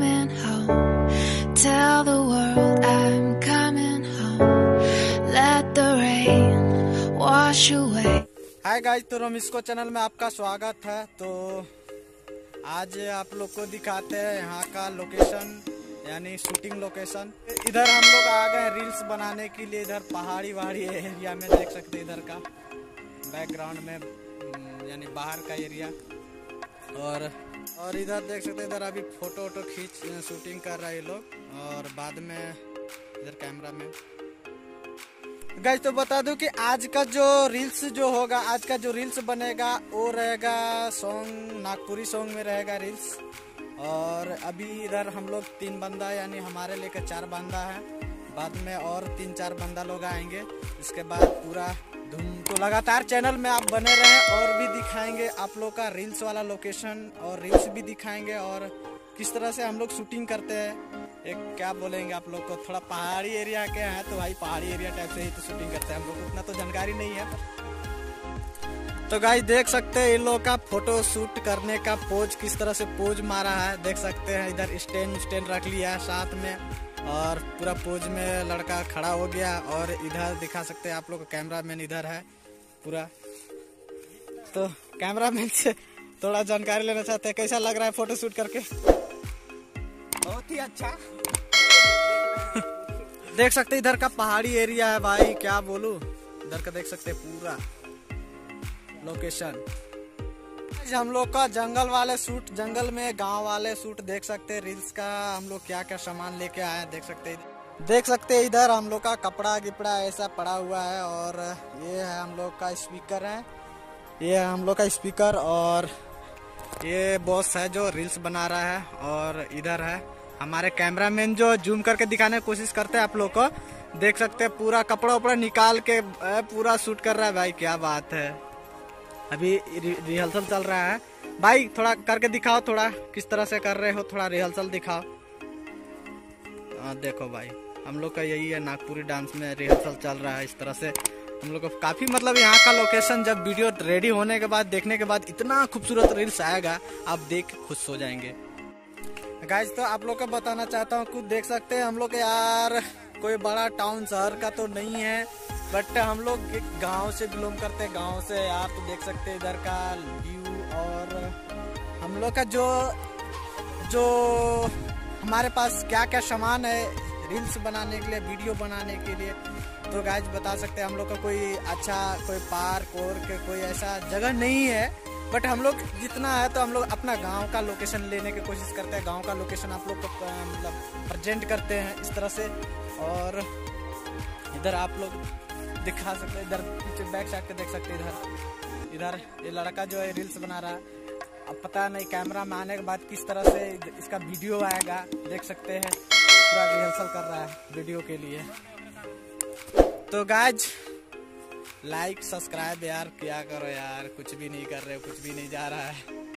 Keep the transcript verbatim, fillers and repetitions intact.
coming home. Tell the world I'm coming home. Let the rain wash away. Hi guys, तो रोमिस्को channel में आपका स्वागत है। तो आज आप लोग को दिखाते हैं यहाँ का लोकेशन, यानी शूटिंग लोकेशन। इधर हम लोग आ गए रील्स बनाने के लिए। इधर पहाड़ी वहाड़ी एरिया में देख सकते हैं इधर का बैकग्राउंड में, यानी बाहर का एरिया। और और इधर देख सकते हैं, इधर अभी फ़ोटो वोटो खींच शूटिंग कर रहे लोग, और बाद में इधर कैमरा में। गाइस, तो बता दूं कि आज का जो रील्स जो होगा, आज का जो रील्स बनेगा वो रहेगा सॉन्ग, नागपुरी सॉन्ग में रहेगा रील्स। और अभी इधर हम लोग तीन बंदा, यानी हमारे लेकर चार बंदा है, बाद में और तीन चार बंदा लोग आएंगे। इसके बाद पूरा धूम। तो लगातार चैनल में आप बने रहें, और भी दिखाएंगे आप लोग का रील्स वाला लोकेशन, और रील्स भी दिखाएंगे और किस तरह से हम लोग शूटिंग करते हैं। एक क्या बोलेंगे आप लोग को, थोड़ा पहाड़ी एरिया के हैं तो भाई पहाड़ी एरिया टाइप से ही तो शूटिंग करते हैं, हम लोग उतना तो जानकारी नहीं है। तो गाइस, देख सकते हैं इन लोगों का फोटो शूट करने का पोज, किस तरह से पोज मारा है देख सकते हैं। इधर स्टैंड स्टैंड रख लिया है साथ में, और पूरा पोज में लड़का खड़ा हो गया। और इधर दिखा सकते हैं आप लोग, कैमरा मैन इधर है पूरा। तो कैमरा मैन से थोड़ा जानकारी लेना चाहते हैं, कैसा लग रहा है फोटो शूट करके? बहुत ही अच्छा। देख सकते इधर का पहाड़ी एरिया है भाई, क्या बोलूं। इधर का देख सकते पूरा लोकेशन। हम लोग का जंगल वाले सूट, जंगल में गांव वाले सूट देख सकते हैं। रील्स का हम लोग क्या क्या सामान लेके आए देख सकते हैं। देख सकते हैं इधर हम लोग का कपड़ा गिपड़ा ऐसा पड़ा हुआ है। और ये है हम लोग का स्पीकर है, ये है हम लोग का स्पीकर। और ये बॉस है जो रील्स बना रहा है। और इधर है हमारे कैमरामैन जो जूम करके दिखाने की कोशिश करते हैं आप लोग को। देख सकते हैं पूरा कपड़ा उपड़ा निकाल के पूरा शूट कर रहा है भाई, क्या बात है। अभी रिहर्सल चल रहा है भाई, थोड़ा करके दिखाओ, थोड़ा किस तरह से कर रहे हो, थोड़ा रिहर्सल दिखाओ। आ, देखो भाई, हम लोग का यही है नागपुरी डांस में रिहर्सल चल रहा है। इस तरह से हम लोग को काफ़ी, मतलब यहाँ का लोकेशन जब वीडियो रेडी होने के बाद, देखने के बाद इतना खूबसूरत रील्स आएगा, आप देख के खुश हो जाएंगे। गाइस, तो आप लोग को बताना चाहता हूँ कुछ। देख सकते हैं हम लोग यार कोई बड़ा टाउन शहर का तो नहीं है, बट हम लोग गांव से बिलोंग करते हैं, गांव से। आप देख सकते हैं इधर का व्यू, और हम लोग का जो जो हमारे पास क्या क्या सामान है रील्स बनाने के लिए, वीडियो बनाने के लिए। तो गाइस, बता सकते हैं हम लोग का कोई अच्छा कोई पार्क और कोई ऐसा जगह नहीं है, बट हम लोग जितना है तो हम लोग अपना गांव का लोकेशन लेने की कोशिश करते हैं। गांव का लोकेशन आप लोग को मतलब प्रेजेंट करते हैं इस तरह से। और इधर आप लोग दिखा सकते हैं, इधर पीछे बैक साइड के देख सकते हैं। इधर इधर ये लड़का जो है रील्स बना रहा है। अब पता नहीं कैमरा में आने के बाद किस तरह से इसका वीडियो आएगा, देख सकते हैं पूरा रिहर्सल कर रहा है वीडियो के लिए। तो गाइज, लाइक सब्सक्राइब यार क्या करो यार, कुछ भी नहीं कर रहे, कुछ भी नहीं जा रहा है।